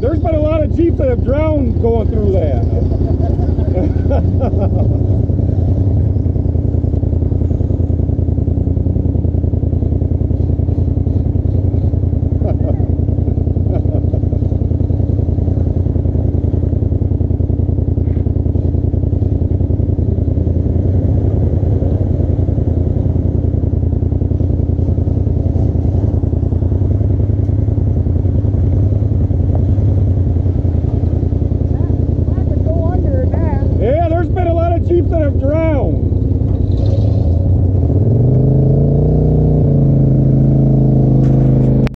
There's been a lot of Jeeps that have drowned going through that.